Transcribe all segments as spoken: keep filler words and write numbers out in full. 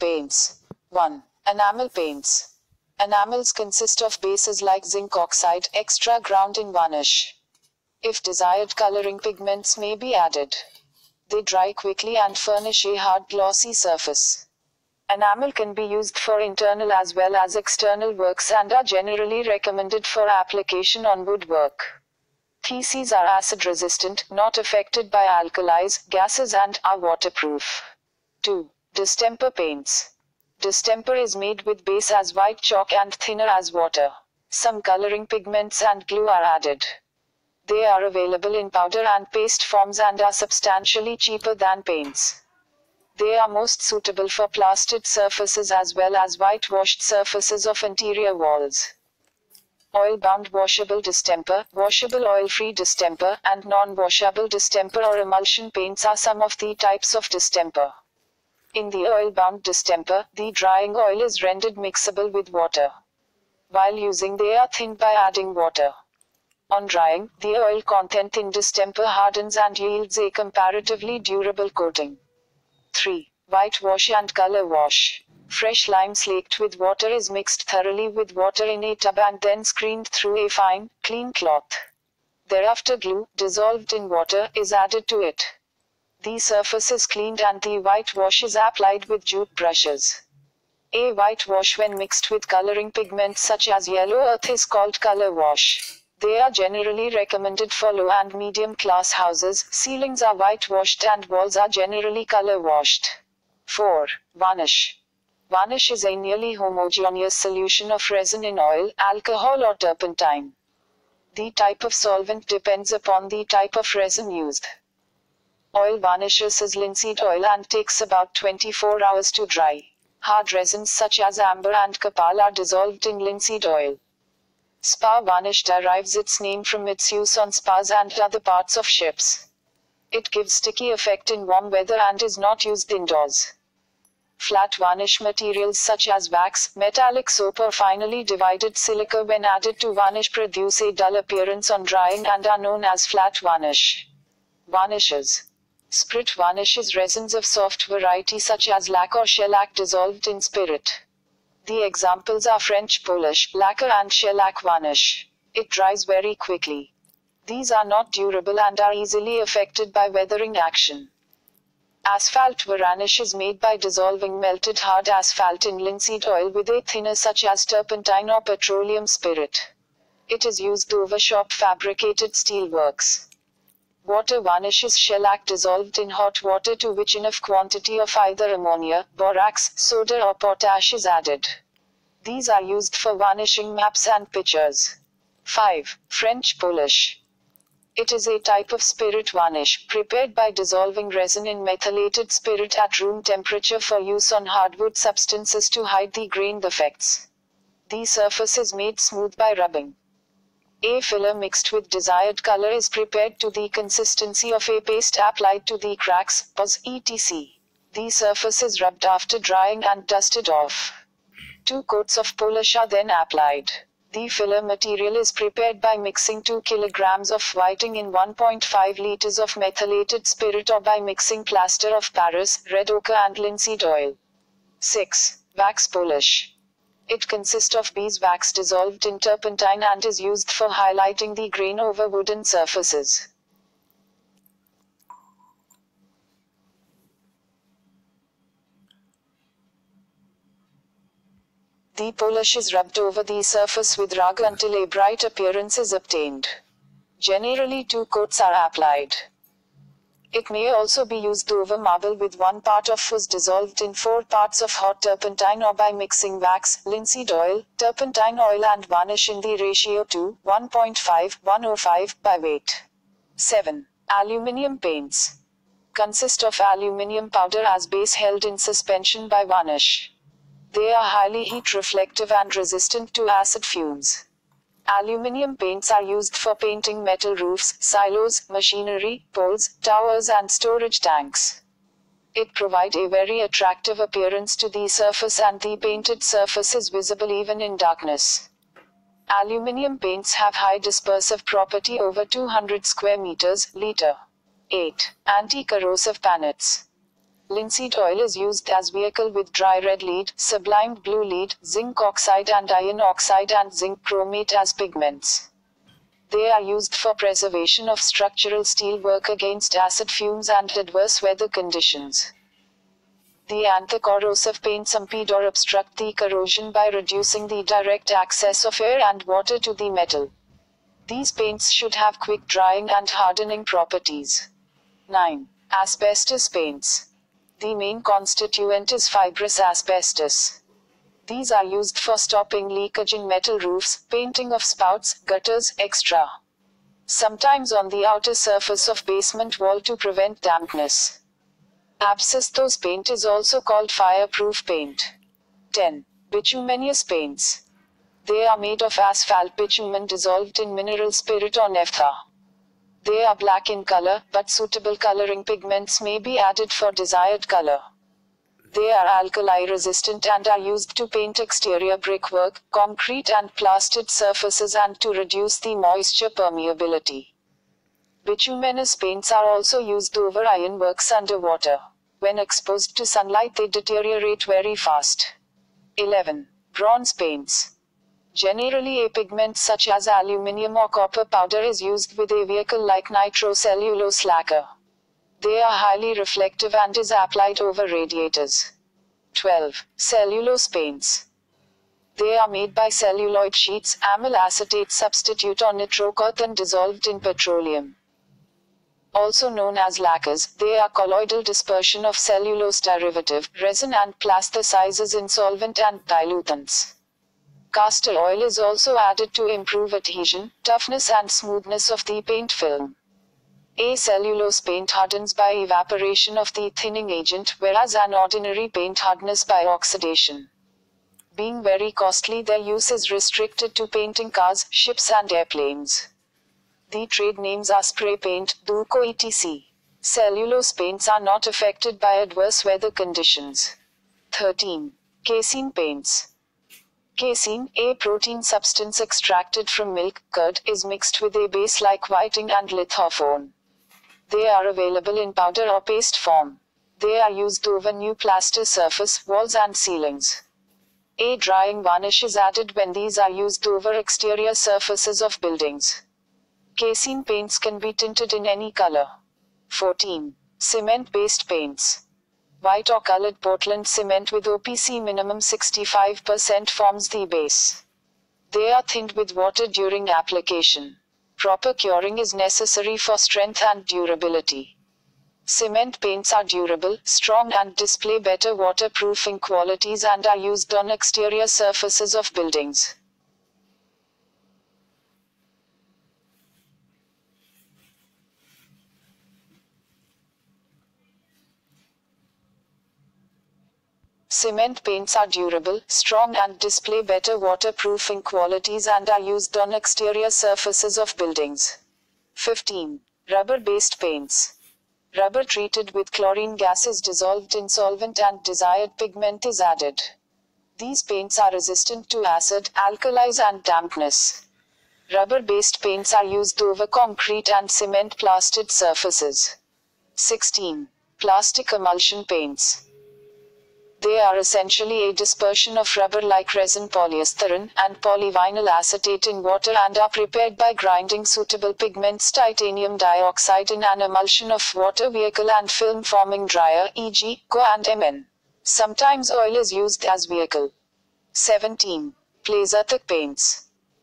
Paints. one. Enamel paints. Enamels consist of bases like zinc oxide, extra ground in varnish. If desired, coloring pigments may be added. They dry quickly and furnish a hard glossy surface. Enamel can be used for internal as well as external works and are generally recommended for application on woodwork. Theses are acid resistant, not affected by alkalis, gases, and are waterproof. two. Distemper paints. Distemper is made with base as white chalk and thinner as water. Some coloring pigments and glue are added. They are available in powder and paste forms and are substantially cheaper than paints. They are most suitable for plastered surfaces as well as whitewashed surfaces of interior walls. Oil-bound washable distemper, washable oil-free distemper, and non-washable distemper or emulsion paints are some of the types of distemper. In the oil-bound distemper, the drying oil is rendered mixable with water. While using, they are thinned by adding water. On drying, the oil content in distemper hardens and yields a comparatively durable coating. three. White wash and color wash. Fresh lime slaked with water is mixed thoroughly with water in a tub and then screened through a fine, clean cloth. Thereafter, glue, dissolved in water, is added to it. The surface is cleaned and the white wash is applied with jute brushes. A white wash, when mixed with coloring pigments such as yellow earth, is called color wash. They are generally recommended for low and medium class houses. Ceilings are whitewashed and walls are generally color washed. four. Varnish. Varnish is a nearly homogeneous solution of resin in oil, alcohol, or turpentine. The type of solvent depends upon the type of resin used. Oil varnishes is linseed oil and takes about twenty-four hours to dry. Hard resins such as amber and copal are dissolved in linseed oil. Spar varnish derives its name from its use on spars and other parts of ships. It gives sticky effect in warm weather and is not used indoors. Flat varnish materials such as wax, metallic soap, or finely divided silica, when added to varnish, produce a dull appearance on drying and are known as flat varnish. Varnishes. Spirit varnish is resins of soft variety such as lac or shellac dissolved in spirit. The examples are French polish, lacquer, and shellac varnish. It dries very quickly. These are not durable and are easily affected by weathering action. Asphalt varnish is made by dissolving melted hard asphalt in linseed oil with a thinner such as turpentine or petroleum spirit. It is used over shop fabricated steelworks. Water varnish is shellac dissolved in hot water, to which enough quantity of either ammonia, borax, soda, or potash is added. These are used for varnishing maps and pictures. five. French polish. It is a type of spirit varnish, prepared by dissolving resin in methylated spirit at room temperature for use on hardwood substances to hide the grained effects. The surface is made smooth by rubbing. A filler mixed with desired color is prepared to the consistency of a paste, applied to the cracks, pores, et cetera. The surface is rubbed after drying and dusted off. Two coats of polish are then applied. The filler material is prepared by mixing two kilograms of whiting in one point five liters of methylated spirit, or by mixing plaster of Paris, red ochre, and linseed oil. six. Wax polish. It consists of beeswax dissolved in turpentine and is used for highlighting the grain over wooden surfaces. The polish is rubbed over the surface with rag until a bright appearance is obtained. Generally, two coats are applied. It may also be used over marble with one part of fuzz dissolved in four parts of hot turpentine, or by mixing wax, linseed oil, turpentine oil, and varnish in the ratio to one point five to one oh five by weight. seven. Aluminium paints. Consist of aluminium powder as base, held in suspension by varnish. They are highly heat reflective and resistant to acid fumes. Aluminium paints are used for painting metal roofs, silos, machinery, poles, towers, and storage tanks. It provides a very attractive appearance to the surface, and the painted surface is visible even in darkness. Aluminium paints have high dispersive property over two hundred square meters, liter. eight. Anti-corrosive panates. Linseed oil is used as vehicle with dry red lead, sublimed blue lead, zinc oxide and iron oxide and zinc chromate as pigments. They are used for preservation of structural steelwork against acid fumes and adverse weather conditions. The anti-corrosive paints impede or obstruct the corrosion by reducing the direct access of air and water to the metal. These paints should have quick drying and hardening properties. nine. Asbestos paints. The main constituent is fibrous asbestos. These are used for stopping leakage in metal roofs, painting of spouts, gutters, et cetera. Sometimes on the outer surface of basement wall to prevent dampness. Asbestos paint is also called fireproof paint. ten. Bituminous paints. They are made of asphalt bitumen dissolved in mineral spirit or naphtha. They are black in color, but suitable coloring pigments may be added for desired color. They are alkali resistant and are used to paint exterior brickwork, concrete and plastered surfaces and to reduce the moisture permeability. Bituminous paints are also used over ironworks underwater. When exposed to sunlight they deteriorate very fast. eleven. Bronze paints. Generally a pigment such as aluminium or copper powder is used with a vehicle like nitrocellulose lacquer. They are highly reflective and is applied over radiators. twelve. Cellulose paints. They are made by celluloid sheets, amyl acetate substitute or nitrocotton dissolved in petroleum. Also known as lacquers, they are colloidal dispersion of cellulose derivative, resin and plasticizers in solvent and dilutants. Castor oil is also added to improve adhesion, toughness and smoothness of the paint film. A cellulose paint hardens by evaporation of the thinning agent, whereas an ordinary paint hardens by oxidation. Being very costly, their use is restricted to painting cars, ships and airplanes. The trade names are spray paint, durco et cetera. Cellulose paints are not affected by adverse weather conditions. thirteen. Casein paints. Casein, a protein substance extracted from milk, curd, is mixed with a base like whiting and lithophone. They are available in powder or paste form. They are used over new plaster surface, walls and ceilings. A drying varnish is added when these are used over exterior surfaces of buildings. Casein paints can be tinted in any color. fourteen. Cement-based paints. White or colored Portland cement with O P C minimum sixty-five percent forms the base. They are thinned with water during application. Proper curing is necessary for strength and durability. Cement paints are durable, strong and display better waterproofing qualities and are used on exterior surfaces of buildings. Cement paints are durable, strong and display better waterproofing qualities and are used on exterior surfaces of buildings. fifteen. Rubber-based paints. Rubber treated with chlorine gas is dissolved in solvent and desired pigment is added. These paints are resistant to acid, alkalis and dampness. Rubber-based paints are used over concrete and cement plastered surfaces. sixteen. Plastic emulsion paints. They are essentially a dispersion of rubber-like resin polystyrene and polyvinyl acetate in water and are prepared by grinding suitable pigments titanium dioxide in an emulsion of water vehicle and film forming dryer, for example, C O and M N. Sometimes oil is used as vehicle. seventeen. Placeatic paints.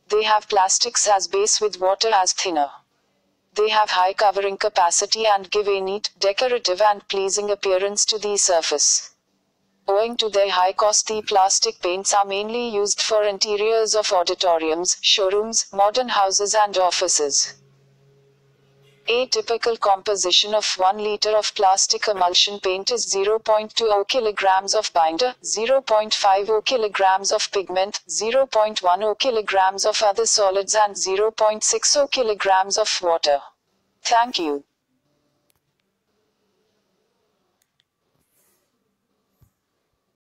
They have plastics as base with water as thinner. They have high covering capacity and give a neat, decorative and pleasing appearance to the surface. Owing to their high cost, the plastic paints are mainly used for interiors of auditoriums, showrooms, modern houses and offices. A typical composition of one liter of plastic emulsion paint is zero point two zero kilograms of binder, zero point five zero kilograms of pigment, zero point one zero kilograms of other solids and zero point six zero kilograms of water. Thank you.